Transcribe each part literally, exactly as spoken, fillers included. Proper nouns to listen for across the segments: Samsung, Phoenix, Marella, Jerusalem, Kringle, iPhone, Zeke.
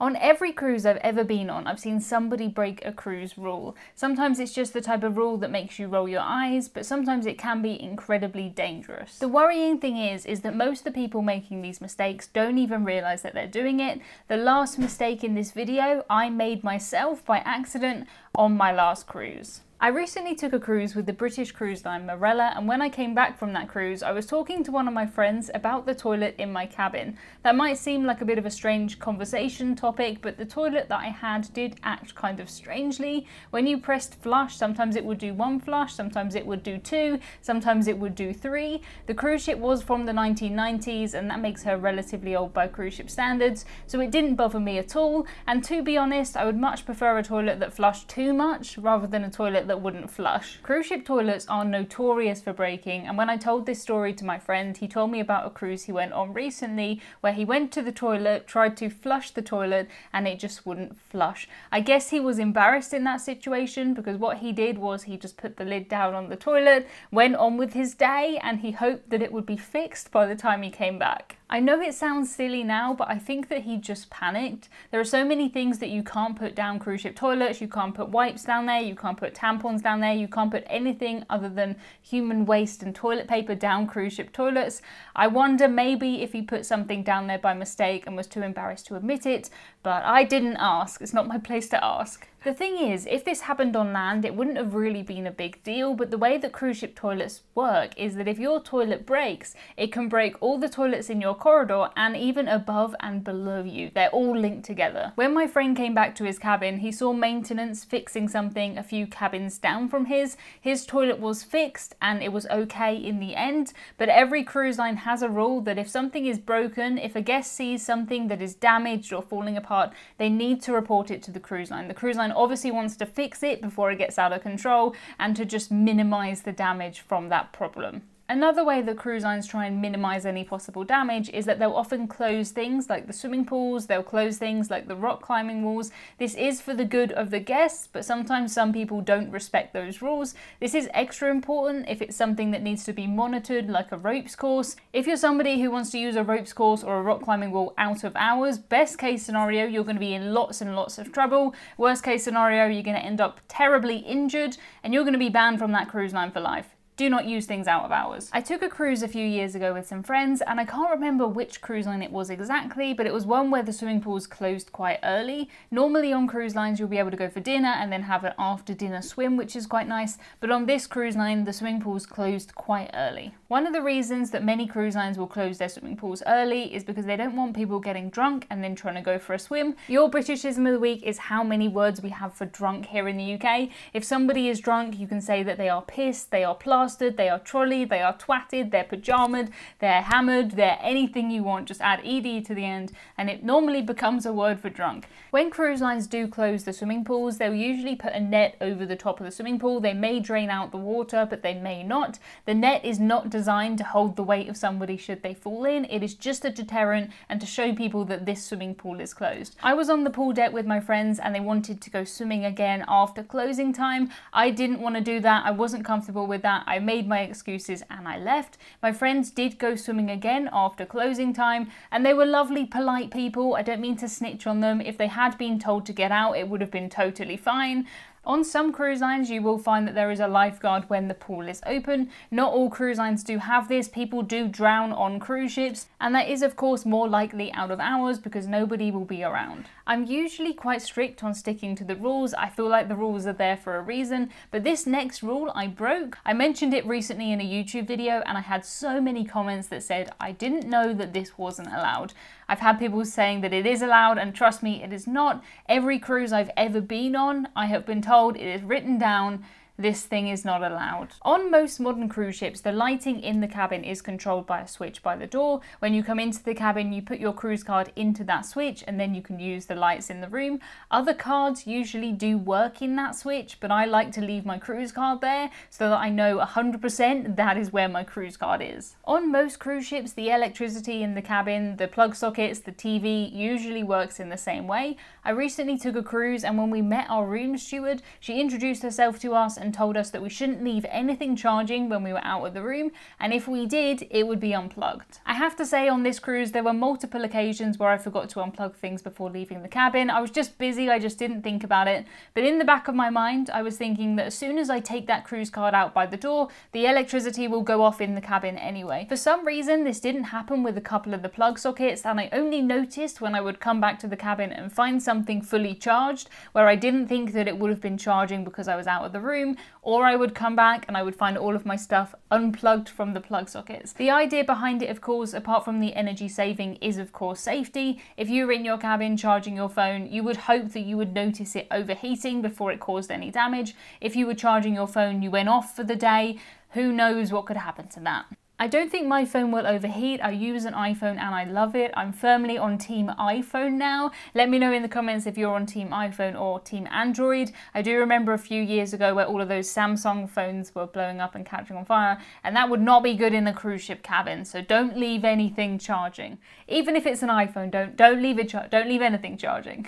On every cruise I've ever been on, I've seen somebody break a cruise rule. Sometimes it's just the type of rule that makes you roll your eyes, but sometimes it can be incredibly dangerous. The worrying thing is, is that most of the people making these mistakes don't even realize that they're doing it. The last mistake in this video, I made myself by accident on my last cruise. I recently took a cruise with the British cruise line Marella, and when I came back from that cruise I was talking to one of my friends about the toilet in my cabin. That might seem like a bit of a strange conversation topic, but the toilet that I had did act kind of strangely. When you pressed flush, sometimes it would do one flush, sometimes it would do two, sometimes it would do three. The cruise ship was from the nineteen nineties, and that makes her relatively old by cruise ship standards, so it didn't bother me at all. And to be honest, I would much prefer a toilet that flushed too much rather than a toilet that wouldn't flush. Cruise ship toilets are notorious for breaking, and when I told this story to my friend, he told me about a cruise he went on recently where he went to the toilet, tried to flush the toilet, and it just wouldn't flush. I guess he was embarrassed in that situation, because what he did was he just put the lid down on the toilet, went on with his day, and he hoped that it would be fixed by the time he came back. I know it sounds silly now, but I think that he just panicked. There are so many things that you can't put down cruise ship toilets. You can't put wipes down there, you can't put tampons down there, you can't put anything other than human waste and toilet paper down cruise ship toilets. I wonder maybe if he put something down there by mistake and was too embarrassed to admit it, but I didn't ask. It's not my place to ask. The thing is, if this happened on land, it wouldn't have really been a big deal, but the way that cruise ship toilets work is that if your toilet breaks, it can break all the toilets in your corridor and even above and below you. They're all linked together. When my friend came back to his cabin, he saw maintenance fixing something a few cabins down from his. His toilet was fixed and it was okay in the end, but every cruise line has a rule that if something is broken, if a guest sees something that is damaged or falling apart, they need to report it to the cruise line. The cruise line obviously wants to fix it before it gets out of control and to just minimize the damage from that problem. Another way that cruise lines try and minimise any possible damage is that they'll often close things like the swimming pools, they'll close things like the rock climbing walls. This is for the good of the guests, but sometimes some people don't respect those rules. This is extra important if it's something that needs to be monitored, like a ropes course. If you're somebody who wants to use a ropes course or a rock climbing wall out of hours, best case scenario, you're going to be in lots and lots of trouble. Worst case scenario, you're going to end up terribly injured and you're going to be banned from that cruise line for life. Do not use things out of hours. I took a cruise a few years ago with some friends, and I can't remember which cruise line it was exactly, but it was one where the swimming pools closed quite early. Normally on cruise lines you'll be able to go for dinner and then have an after dinner swim, which is quite nice, but on this cruise line the swimming pools closed quite early. One of the reasons that many cruise lines will close their swimming pools early is because they don't want people getting drunk and then trying to go for a swim. Your Britishism of the week is how many words we have for drunk here in the U K. If somebody is drunk, you can say that they are pissed, they are plastered, they are trolleyed, they are twatted, they're pajamaed, they're hammered, they're anything you want. Just add ed to the end and it normally becomes a word for drunk. When cruise lines do close the swimming pools, they'll usually put a net over the top of the swimming pool. They may drain out the water, but they may not. The net is not designed to hold the weight of somebody should they fall in. It is just a deterrent and to show people that this swimming pool is closed. I was on the pool deck with my friends and they wanted to go swimming again after closing time. I didn't want to do that. I wasn't comfortable with that. I I made my excuses and I left. My friends did go swimming again after closing time and they were lovely, polite people. I don't mean to snitch on them. If they had been told to get out, it would have been totally fine. On some cruise lines you will find that there is a lifeguard when the pool is open. Not all cruise lines do have this. People do drown on cruise ships, and that is of course more likely out of hours because nobody will be around. I'm usually quite strict on sticking to the rules. I feel like the rules are there for a reason, but this next rule I broke. I mentioned it recently in a YouTube video and I had so many comments that said, I didn't know that this wasn't allowed. I've had people saying that it is allowed, and trust me, it is not. Every cruise I've ever been on, I have been told it is written down, this thing is not allowed. On most modern cruise ships, the lighting in the cabin is controlled by a switch by the door. When you come into the cabin, you put your cruise card into that switch and then you can use the lights in the room. Other cards usually do work in that switch, but I like to leave my cruise card there so that I know one hundred percent that is where my cruise card is. On most cruise ships, the electricity in the cabin, the plug sockets, the T V usually works in the same way. I recently took a cruise and when we met our room steward, she introduced herself to us and and told us that we shouldn't leave anything charging when we were out of the room, and if we did, it would be unplugged. I have to say, on this cruise there were multiple occasions where I forgot to unplug things before leaving the cabin. I was just busy, I just didn't think about it, but in the back of my mind I was thinking that as soon as I take that cruise card out by the door, the electricity will go off in the cabin anyway. For some reason this didn't happen with a couple of the plug sockets, and I only noticed when I would come back to the cabin and find something fully charged where I didn't think that it would have been charging because I was out of the room, or I would come back and I would find all of my stuff unplugged from the plug sockets. The idea behind it, of course, apart from the energy saving, is of course safety. If you were in your cabin charging your phone, you would hope that you would notice it overheating before it caused any damage. If you were charging your phone, you went off for the day, who knows what could happen to that. I don't think my phone will overheat. I use an iPhone and I love it. I'm firmly on team iPhone now. Let me know in the comments if you're on team iPhone or team Android. I do remember a few years ago where all of those Samsung phones were blowing up and catching on fire, and that would not be good in a cruise ship cabin, so don't leave anything charging. Even if it's an iPhone, don't, don't, leave, it don't leave anything charging.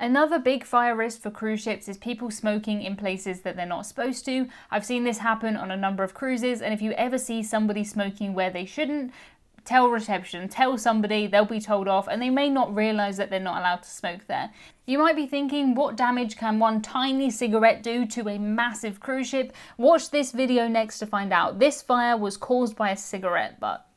Another big fire risk for cruise ships is people smoking in places that they're not supposed to. I've seen this happen on a number of cruises, and if you ever see somebody smoking where they shouldn't, tell reception, tell somebody, they'll be told off, and they may not realize that they're not allowed to smoke there. You might be thinking, what damage can one tiny cigarette do to a massive cruise ship? Watch this video next to find out. This fire was caused by a cigarette butt.